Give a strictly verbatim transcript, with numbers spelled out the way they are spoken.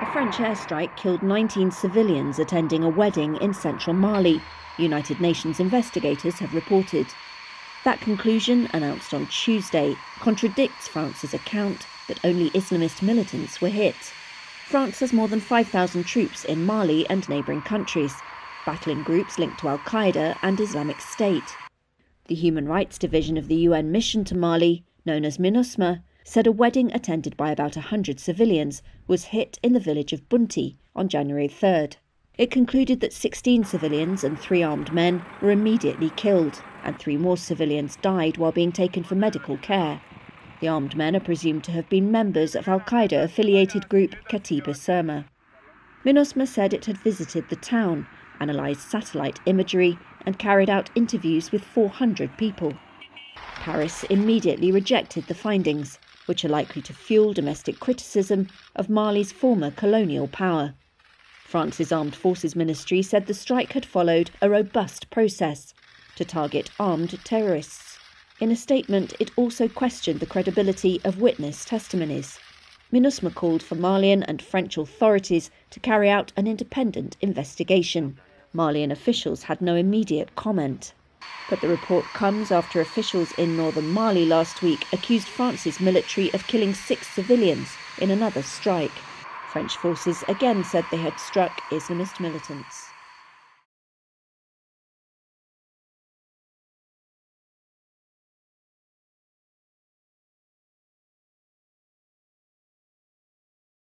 A French airstrike killed nineteen civilians attending a wedding in central Mali, United Nations investigators have reported. That conclusion, announced on Tuesday, contradicts France's account that only Islamist militants were hit. France has more than five thousand troops in Mali and neighbouring countries, battling groups linked to Al-Qaeda and Islamic State. The Human Rights Division of the U N mission to Mali, known as MINUSMA, said a wedding attended by about one hundred civilians was hit in the village of Bunti on January third. It concluded that sixteen civilians and three armed men were immediately killed, and three more civilians died while being taken for medical care. The armed men are presumed to have been members of Al-Qaeda-affiliated group Katiba Surma. MINUSMA said it had visited the town, analysed satellite imagery and carried out interviews with four hundred people. Paris immediately rejected the findings, which are likely to fuel domestic criticism of Mali's former colonial power. France's Armed Forces Ministry said the strike had followed a robust process to target armed terrorists. In a statement, it also questioned the credibility of witness testimonies. MINUSMA called for Malian and French authorities to carry out an independent investigation. Malian officials had no immediate comment. But the report comes after officials in northern Mali last week accused France's military of killing six civilians in another strike. French forces again said they had struck Islamist militants.